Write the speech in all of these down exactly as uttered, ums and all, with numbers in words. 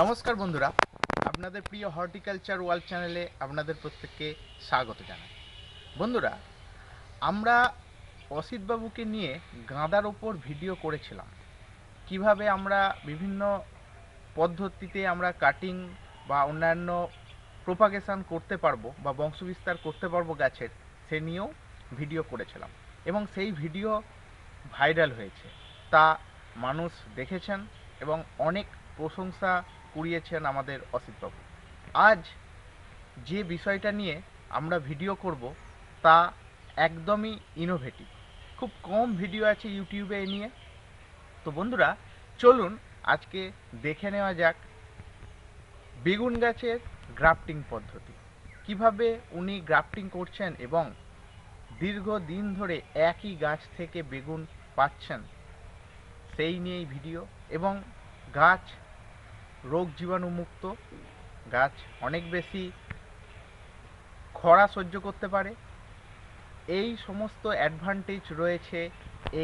नमस्कार बंधुरा आपनादेर प्रिय हर्टिकल्चर वर्ल्ड चैनेले आपनादेर प्रत्येकके स्वागत जानाई। बंधुरा आमरा असित बाबूके निये गादार ओपर भिडियो करेछिलाम, किभाबे आमरा विभिन्न पद्धतिते आमरा काटिंग बा अन्यान्य प्रोपागेशन करते पारबो बा वंशविस्तार करते पारबो गाछेर से नियेओ भिडियो करेछिलाम एबं सेई भिडियो भाइराल हयेछे, ता मानुष देखेछेन एबं अनेक प्रशंसा करिয়েছেন আমাদের অসিত বাবু। आज যে বিষয়টা নিয়ে আমরা ভিডিও করব তা একদমই ইনোভেটিভ, খুব কম ভিডিও আছে ইউটিউবে এ নিয়ে। তো বন্ধুরা চলুন আজকে দেখে নেওয়া যাক বেগুন গাছের গ্রাফটিং পদ্ধতি, কিভাবে উনি গ্রাফটিং করছেন এবং দীর্ঘ দিন ধরে একই গাছ থেকে বেগুন পাচ্ছেন সেই নিয়ে ভিডিও। এবং গাছ রোগ জীবাণু মুক্ত, গাছ অনেক বেশি খরা সহ্য করতে পারে, এই সমস্ত অ্যাডভান্টেজ রয়েছে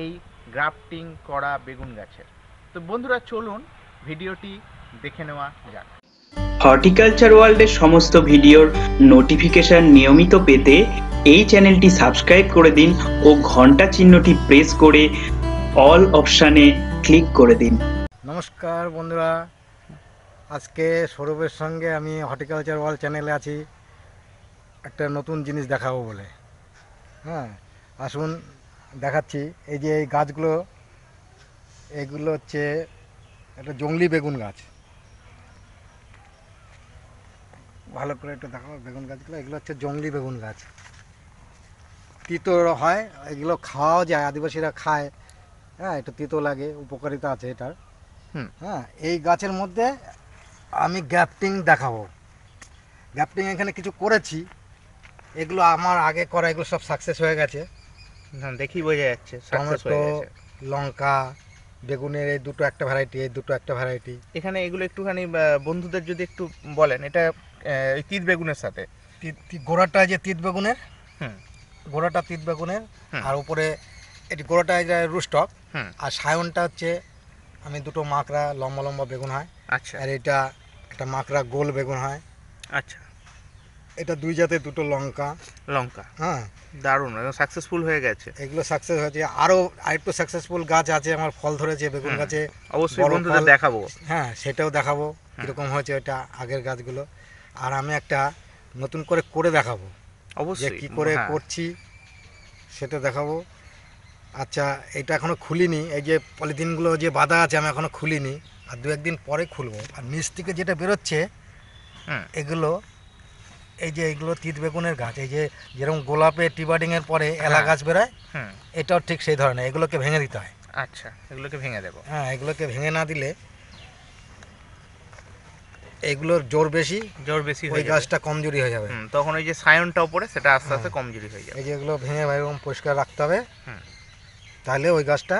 এই গ্রাফটিং করা বেগুন গাছের। তো বন্ধুরা চলুন ভিডিওটি দেখে নেওয়া যাক। হর্টিকালচার ওয়ার্ল্ডের সমস্ত ভিডিওর নোটিফিকেশন নিয়মিত পেতে এই চ্যানেলটি সাবস্ক্রাইব করে দিন ও ঘন্টা চিহ্নটি প্রেস করে অল অপশানে ক্লিক করে দিন। নমস্কার বন্ধুরা, আজকে সৌরভের সঙ্গে আমি হর্টিকালচার ওয়ার্ল্ড চ্যানেলে আছি একটা নতুন জিনিস দেখাবো বলে। হ্যাঁ আসুন দেখাচ্ছি। এই যে এই গাছগুলো, এগুলো হচ্ছে একটা জংলি বেগুন গাছ। ভালো করে একটু দেখাবো বেগুন গাছগুলো। এগুলো হচ্ছে জংলি বেগুন গাছ, তিতো হয়, এগুলো খাওয়াও যায়, আদিবাসীরা খায়। হ্যাঁ একটু তিতো লাগে, উপকারিতা আছে এটার। হ্যাঁ এই গাছের মধ্যে আমি গ্যাপটিং দেখাবো। গ্যাপটিং এখানে কিছু করেছি, এগুলো আমার আগে করা, এগুলো সব সাকসেস হয়ে গেছে। হ্যাঁ দেখি বোঝা যাচ্ছে সাকসেস হয়ে গেছে। লঙ্কা বেগুনের এই দুটো একটা ভ্যারাইটি, এই দুটো একটা ভ্যারাইটি। এখানে এগুলো একটুখানি বন্ধুদের যদি একটু বলেন, এটা এই তিত বেগুনের সাথে গোড়াটা যে তিত বেগুনের, হুম গোড়াটা তিত বেগুনের, আর উপরে এটি গোড়াটা রুস্টক, আর সায়নটা হচ্ছে আমি দুটো মাকড়া লম্বা লম্বা বেগুন হয়। আচ্ছা, আর এটা একটা মাকড়া গোল বেগুন হয়। আচ্ছা, এটা দুই জাতের দুটো লঙ্কা লঙ্কা হ্যাঁ দারুণ সাকসেসফুল হয়ে গেছে, এগুলো সাকসেস হয়েছে। আরও আরেকটু সাকসেসফুল গাছ আছে আমার, ফল ধরেছে বেগুন গাছে, অবশ্যই বন্ধুদের দেখাবো। হ্যাঁ সেটাও দেখাবো কীরকম হয়েছে ওইটা আগের গাছগুলো। আর আমি একটা নতুন করে করে দেখাবো অবশ্যই, কী করে করছি সেটা দেখাবো। আচ্ছা এটা এখনও খুলিনি, এই যে পলিথিনগুলো যে বাঁধা আছে আমি এখনও খুলিনি, আর দু একদিন পরে খুলবো। আর নিচ থেকে যেটা বেরোচ্ছে এগুলো, এই যে এগুলো তিত বেগুনের গাছ, এই যে যেরকম গোলাপে টিবার্ডিংয়ের পরে এলা গাছ বেরোয়, এটাও ঠিক সেই ধরনের, এগুলোকে ভেঙে দিতে হয়। আচ্ছা এগুলোকে ভেঙে দেবো। হ্যাঁ এগুলোকে ভেঙে না দিলে এগুলোর জোর বেশি, জোর বেশি হয়ে গাছটা কমজোরি হয়ে যাবে, তখন ওই যে সায়নটা উপরে সেটা আস্তে আস্তে কমজোরি হয়ে যাবে। এই যে এগুলো ভেঙে এরকম পরিষ্কার রাখতে হবে, তাহলে ওই গাছটা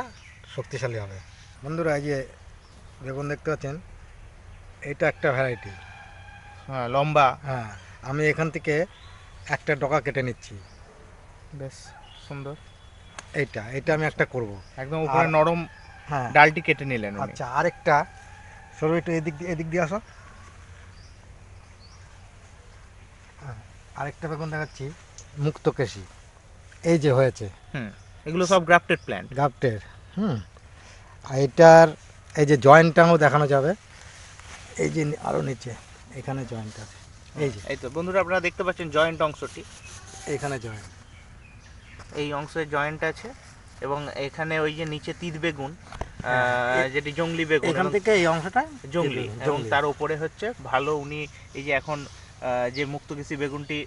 শক্তিশালী হবে। বন্ধুরা এই যে বেগুন দেখতে পাচ্ছেন, এটা একটা ভ্যারাইটি, হ্যাঁ লম্বা। হ্যাঁ আমি এখান থেকে একটা ডগা কেটে নিচ্ছি, বেশ সুন্দর। এইটা এটা আমি একটা করব একদম উপরে নরম, হ্যাঁ ডালটি কেটে নিলেন। আচ্ছা আরেকটা সরু একটু এদিক এদিক দিয়ে আসো, আরেকটা বেগুন দেখাচ্ছি মুক্তকেশী, এই যে হয়েছে। হুম এগুলো সব গ্রাফটেড প্ল্যান্ট, গ্রাফটেড। হুম আর এটার এই যে জয়েন্টটাও দেখানো যাবে, এই যে আরও নিচে এখানে জয়েন্ট আছে, এই যে এই তো বন্ধুরা আপনারা দেখতে পাচ্ছেন জয়েন্ট অংশটি, এখানে জয়েন্ট, এই অংশে জয়েন্ট আছে। এবং এখানে ওই যে নিচে তিত বেগুন যেটি জংলি বেগুন, এখান থেকে এই অংশটা জংলি, এবং তার উপরে হচ্ছে ভালো উনি এই যে এখন যে মুক্তকেশী বেগুনটি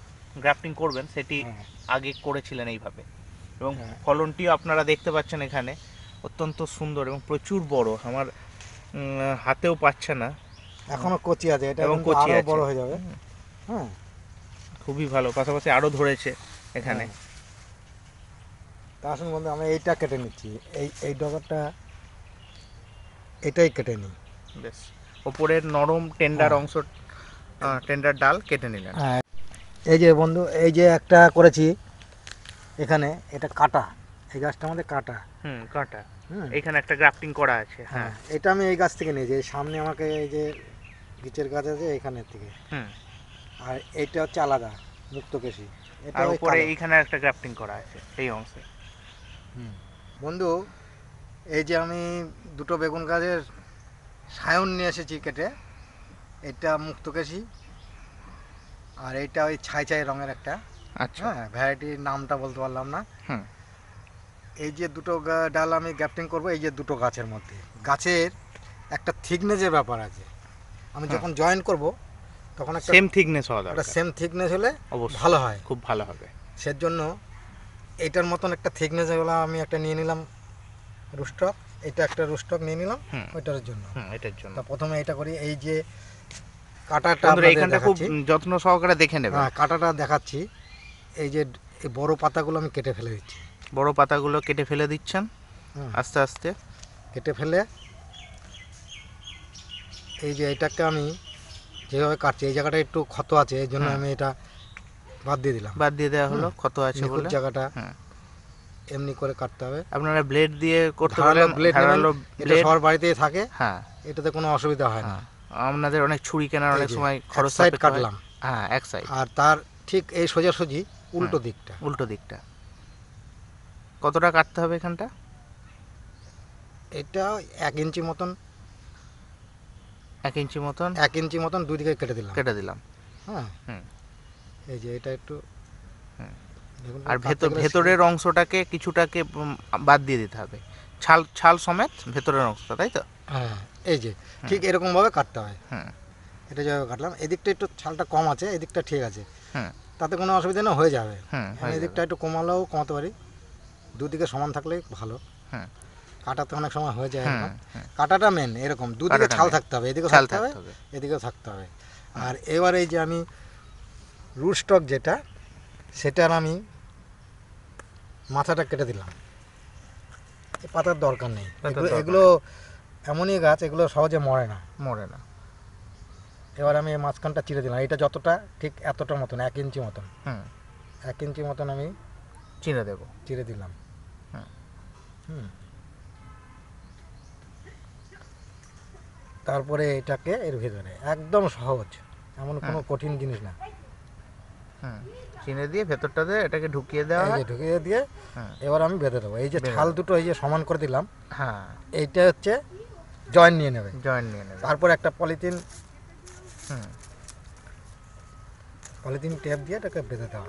গ্রাফটিং করবেন সেটি আগে করেছিলেন এইভাবে, এবং ফলনটিও আপনারা দেখতে পাচ্ছেন এখানে অত্যন্ত সুন্দর এবং প্রচুর বড়, আমার হাতেও পাচ্ছে না, এখনও কচি আছে এটা, এবং কচি আরও বড় হয়ে যাবে। হ্যাঁ খুবই ভালো, পাশাপাশি আরও ধরেছে এখানে। তা আসুন বন্ধু আমি এইটা কেটে নিচ্ছি, এই এই ডগাটা এটাই কেটে নিই, বেশ ওপরের নরম টেন্ডার অংশ, টেন্ডার ডাল কেটে নিলেন। হ্যাঁ এই যে বন্ধু এই যে একটা করেছি এখানে, এটা কাটা, এই গাছটা আমাদের কাটা, হুম কাটা। হুম এখানে একটা গ্রাফটিং করা আছে। হ্যাঁ এটা আমি এই গাছ থেকে নিয়ে যাই, সামনে আমাকে এই যে গিচের গাছ আছে এখানে থেকে। হুম, আর এটা হচ্ছে আলাদা মুক্তকেশী, এটা উপরে এইখানে একটা গ্রাফটিং করা আছে এই অংশে। হুম বন্ধু, এই যে আমি দুটো বেগুন গাছের সায়ন নিয়ে এসেছি কেটে, এটা মুক্তকেশী আর এটা ওই ছাই ছাই রঙের একটা। আচ্ছা, হ্যাঁ ভ্যারাইটির নামটা বলতে পারলাম না। হুম, এই যে দুটো ডাল আমি গ্যাপটিং করব এই যে দুটো গাছের মধ্যে, গাছের একটা থিকনেসের ব্যাপার আছে। আমি যখন জয়েন করব তখন একটা সেম থিকনেস হওয়া দরকার, একটা সেম থিকনেস হলে ভালো হয়, খুব ভালো হবে। সেজন্য এটার মতন একটা থিকনেস হলো আমি একটা নিয়ে নিলাম রুস্টক, এটা একটা রুস্টক নিয়ে নিলাম ওইটার জন্য। হুম, এটার জন্য প্রথমে এটা করি। এই যে কাঁটাটা আমরা এখানটা খুব যত্ন সহকারে দেখে নেব। হ্যাঁ, কাঁটাটা দেখাচ্ছি। এই যে বড় পাতাগুলো আমি কেটে ফেলে দিচ্ছি, বড় পাতাগুলো কেটে ফেলে দিচ্ছেন আস্তে আস্তে কেটে ফেলে। এই যে এটাকে আমি যেভাবে কাটছি, এই জায়গাটা একটু ক্ষত আছে এই জন্য আমি এটা বাদ দিয়ে দিলাম, বাদ দিয়ে দেওয়া হলো, ক্ষত আছে বলে জায়গাটা এমনি করে কাটতে হবে। আপনারা ব্লেড দিয়ে করতে পারেন, ধারালো ব্লেড সবার বাড়িতেই থাকে। হ্যাঁ, এটাতে কোনো অসুবিধা হয় না। আপনাদের অনেক ছুরি কেনার অনেক সময় খরচ হয়। সাইড কাটলাম, হ্যাঁ এক সাইড, আর তার ঠিক এই সোজাসুজি উল্টো দিকটা, উল্টো দিকটা কতটা কাটতে হবে এখানটা? এটা এক ইঞ্চি মতন, এক ইঞ্চি মতন, এক ইঞ্চি মতন দুই দিকে কেটে দিলাম, কেটে দিলাম। হ্যাঁ, এই যে এটা একটু, আর ভেতর ভেতরের অংশটাকে কিছুটাকে বাদ দিয়ে দিতে হবে, ছাল ছাল সমেত ভেতরের অংশটা, তাই তো? হ্যাঁ, এই যে ঠিক এরকমভাবে কাটতে হয়। হ্যাঁ, এটা যেভাবে কাটলাম এদিকটা একটু ছালটা কম আছে, এদিকটা ঠিক আছে। হ্যাঁ, তাতে কোনো অসুবিধা না, হয়ে যাবে। হ্যাঁ, এদিকটা একটু কমালেও কমাতে পারি, দুদিকে সমান থাকলে ভালো। হ্যাঁ, কাটাতে অনেক সময় হয়ে যায়, কাটাটা মেন এরকম দুদিকে ছাল থাকতে হবে, এদিকেও থাকতে হবে, এদিকেও থাকতে হবে। আর এবার এই যে আমি রুটস্টক যেটা, সেটার আমি মাথাটা কেটে দিলাম, এই পাতার দরকার নেই, এগুলো এমনই গাছ এগুলো সহজে মরে না, মরে না। এবার আমি মাঝখানটা চিরে দিলাম, এটা যতটা ঠিক এতটার মতন, এক ইঞ্চি মতন। হুম, এক ইঞ্চি মতন আমি চিরে দেবো, চিরে দিলাম। হ্যাঁ, হুম, তারপরে এটাকে এর ভেতরে, একদম সহজ, এমন কোনো কঠিন জিনিস না। হ্যাঁ, চিনে দিয়ে ভেতরটাতে এটাকে ঢুকিয়ে দেওয়া, ঢুকিয়ে দিয়ে এবার আমি বেঁধে দেবো। এই যে ছাল দুটো এই যে সমান করে দিলাম। হ্যাঁ, এইটা হচ্ছে জয়েন নিয়ে নেবে, জয়েন নিয়ে নেবে। তারপর একটা পলিথিন, হুম, পলিথিন টেপ দিয়ে এটাকে বেঁধে দেওয়া।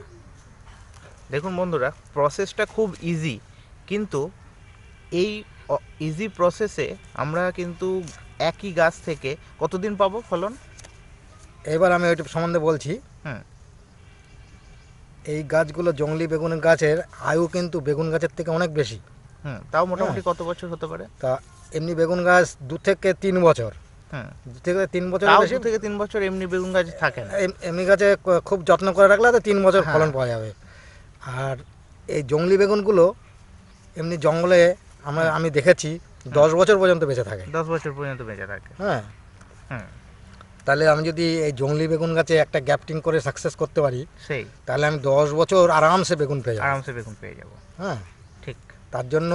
দেখুন বন্ধুরা, প্রসেসটা খুব ইজি, কিন্তু এই ইজি প্রসেসে আমরা কিন্তু একই গাছ থেকে কতদিন পাবো ফলন? এবার আমি ওইটা সম্বন্ধে বলছি। হ্যাঁ, এই গাছগুলো জংলি বেগুন গাছের আয়ু কিন্তু বেগুন গাছের থেকে অনেক বেশি। হুম, তাও মোটামুটি কত বছর হতে পারে? তা এমনি বেগুন গাছ দু থেকে তিন বছর। হ্যাঁ, দু থেকে তিন বছর, দু থেকে তিন বছর এমনি বেগুন গাছ থাকে না। এমনি গাছে খুব যত্ন করে রাখলে তো তিন বছর ফলন পাওয়া যাবে। আর এই জংলি বেগুনগুলো এমনি জঙ্গলে আমরা আমি দেখেছি দশ বছর পর্যন্ত বেঁচে থাকে, দশ বছর পর্যন্ত বেঁচে থাকে। হ্যাঁ, হ্যাঁ, তাহলে আমি যদি এই জংলি বেগুন গাছে একটা গ্যাপটিং করে সাকসেস করতে পারি, সেই তাহলে আমি দশ বছর আরামসে বেগুন পেয়ে যাবো, আরামসে বেগুন পেয়ে যাবো। হ্যাঁ, ঠিক তার জন্য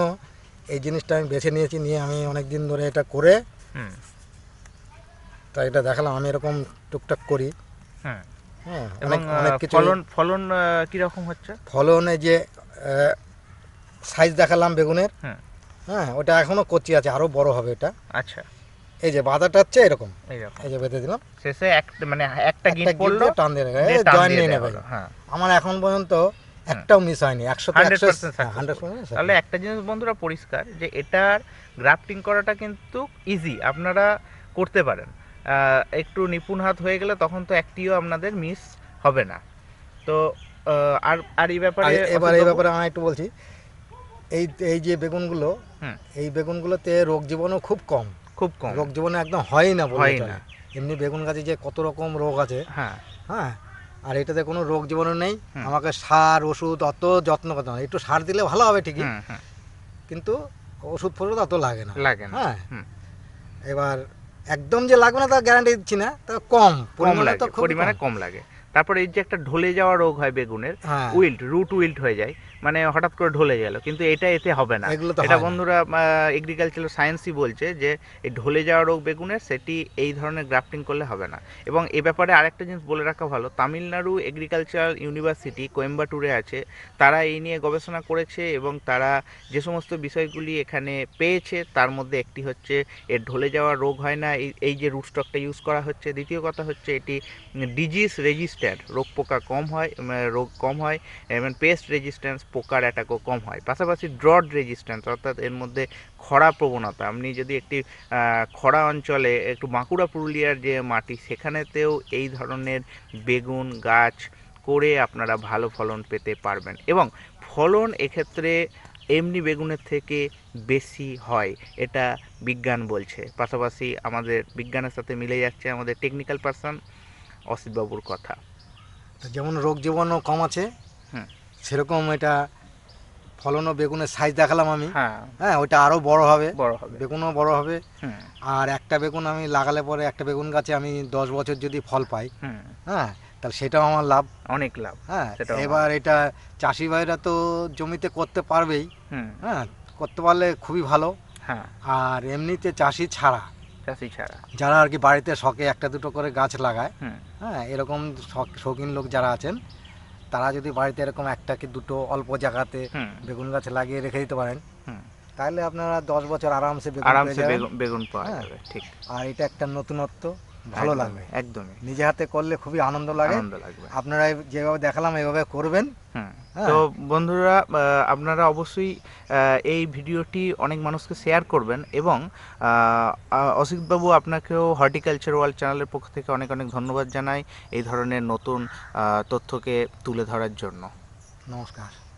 এই জিনিসটা আমি বেছে নিয়েছি, নিয়ে আমি অনেক দিন ধরে এটা করে, হুম, তা এটা দেখালাম আমি এরকম টুকটাক করি। হ্যাঁ, হ্যাঁ, অনেক কিছু। ফলন ফলন কীরকম হচ্ছে? ফলনে যে সাইজ দেখালাম বেগুনের, হ্যাঁ হ্যাঁ, ওটা এখনও কচি আছে, আরও বড় হবে এটা। আচ্ছা, এই যে বাদাটা হচ্ছে এরকম, এই যে বেঁধে দিলাম, শেষে একটা মানে একটা গিট পড়লো, টান দিয়ে জয়েন নিয়ে নেবে। হ্যাঁ, আমার এখন পর্যন্ত একটাও মিস হয়নি, একশো পার্সেন্ট। তাহলে একটা জিনিস বন্ধুরা পরিষ্কার যে এটার গ্রাফটিং করাটা কিন্তু ইজি, আপনারা করতে পারেন। একটু নিপুণ হাত হয়ে গেলে তখন তো একটিও আপনাদের মিস হবে না। তো আর আর এই ব্যাপারে এবার এই ব্যাপারে আমি একটু বলছি। এই এই যে বেগুনগুলো, এই বেগুনগুলোতে রোগ জীবাণু খুব কম, খুব কম রোগ জীবাণু একদম হয়ই না, হয় না। এমনি বেগুন গাছে যে কত রকম রোগ আছে। হ্যাঁ, হ্যাঁ, আর এটাতে কোনো রোগ জীবাণু নেই, আমাকে সার ওষুধ অত যত্ন করতে হয়, একটু সার দিলে ভালো হবে ঠিকই, কিন্তু ওষুধ ফষুধ অত লাগে না, লাগে না। হ্যাঁ, এবার একদম যে লাগবে না তা গ্যারান্টি দিচ্ছি না, তো কম পরিমাণে, তো পরিমাণে কম লাগে। তারপরে এই যে একটা ঢলে যাওয়া রোগ হয় বেগুনের, উইল্ট, রুট উইল্ট হয়ে যায়, মানে হঠাৎ করে ঢলে গেল, কিন্তু এটা এতে হবে না। এটা বন্ধুরা এগ্রিকালচারাল সায়েন্সই বলছে যে এই ঢলে যাওয়া রোগ বেগুনের সেটি এই ধরনের গ্রাফটিং করলে হবে না। এবং এ ব্যাপারে আরেকটা জিনিস বলে রাখা ভালো, তামিলনাড়ু এগ্রিকালচারাল ইউনিভার্সিটি কোয়েম্বাটুরে আছে, তারা এই নিয়ে গবেষণা করেছে এবং তারা যে সমস্ত বিষয়গুলি এখানে পেয়েছে তার মধ্যে একটি হচ্ছে এর ঢলে যাওয়া রোগ হয় না, এই যে রুটস্টকটা ইউজ করা হচ্ছে। দ্বিতীয় কথা হচ্ছে এটি ডিজিজ রেজিস্ট্যান্ট, রোগ পোকা কম হয়, রোগ কম হয়, এবং পেস্ট রেজিস্ট্যান্স, পোকার অ্যাটাকও কম হয়। পাশাপাশি ড্রট রেজিস্ট্যান্স, অর্থাৎ এর মধ্যে খরা প্রবণতা, আপনি যদি একটি খরা অঞ্চলে একটু বাঁকুড়া পুরুলিয়ার যে মাটি সেখানেতেও এই ধরনের বেগুন গাছ করে আপনারা ভালো ফলন পেতে পারবেন। এবং ফলন এক্ষেত্রে এমনি বেগুনের থেকে বেশি হয়, এটা বিজ্ঞান বলছে। পাশাপাশি আমাদের বিজ্ঞানের সাথে মিলে যাচ্ছে আমাদের টেকনিক্যাল পার্সন অসিতবাবুর কথা। যেমন রোগ জীবাণু কম আছে, হুম, সেরকম এটা ফলনও বেগুনের সাইজ দেখালাম আমি, হ্যাঁ হ্যাঁ, ওইটা আরও বড় হবে, বড় হবে বেগুনও বড় হবে। আর একটা বেগুন আমি লাগালে পরে একটা বেগুন গাছে আমি দশ বছর যদি ফল পাই, হ্যাঁ, তাহলে সেটাও আমার লাভ, অনেক লাভ। হ্যাঁ, এবার এটা চাষি ভাইরা তো জমিতে করতে পারবেই, হ্যাঁ, করতে পারলে খুবই ভালো। হ্যাঁ, আর এমনিতে চাষি ছাড়া চাষি ছাড়া যারা আর কি বাড়িতে শখে একটা দুটো করে গাছ লাগায়, হ্যাঁ, এরকম শৌখিন লোক যারা আছেন তারা যদি বাড়িতে এরকম একটা কি দুটো অল্প জায়গাতে বেগুন গাছ লাগিয়ে রেখে দিতে পারেন, তাহলে আপনারা দশ বছর আরামসে বেগুন পাওয়া যাবে। ঠিক, আর এটা একটা নতুনত্ব, ভালো লাগবে একদমই, নিজে হাতে করলে খুবই আনন্দ লাগে। আপনারা যেভাবে দেখালাম এইভাবে করবেন। তো বন্ধুরা আপনারা অবশ্যই এই ভিডিওটি অনেক মানুষকে শেয়ার করবেন এবং অসিতবাবু আপনাকেও হর্টিকালচার ওয়ার্ল্ড চ্যানেলের পক্ষ থেকে অনেক অনেক ধন্যবাদ জানাই এই ধরনের নতুন তথ্যকে তুলে ধরার জন্য। নমস্কার।